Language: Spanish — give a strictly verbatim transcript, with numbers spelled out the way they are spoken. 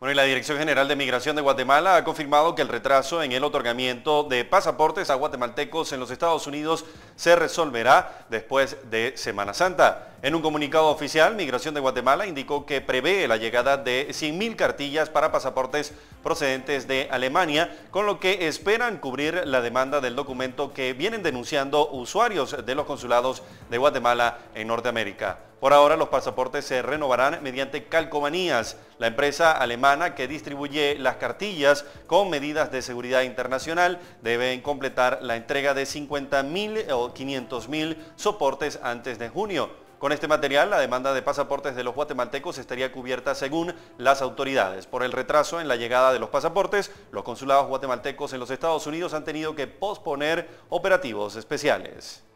Bueno, y la Dirección General de Migración de Guatemala ha confirmado que el retraso en el otorgamiento de pasaportes a guatemaltecos en los Estados Unidos se resolverá después de Semana Santa. En un comunicado oficial, Migración de Guatemala indicó que prevé la llegada de cien mil cartillas para pasaportes procedentes de Alemania, con lo que esperan cubrir la demanda del documento que vienen denunciando usuarios de los consulados de Guatemala en Norteamérica. Por ahora, los pasaportes se renovarán mediante calcomanías. La empresa alemana que distribuye las cartillas con medidas de seguridad internacional deben completar la entrega de cincuenta mil o quinientos mil soportes antes de junio. Con este material, la demanda de pasaportes de los guatemaltecos estaría cubierta según las autoridades. Por el retraso en la llegada de los pasaportes, los consulados guatemaltecos en los Estados Unidos han tenido que posponer operativos especiales.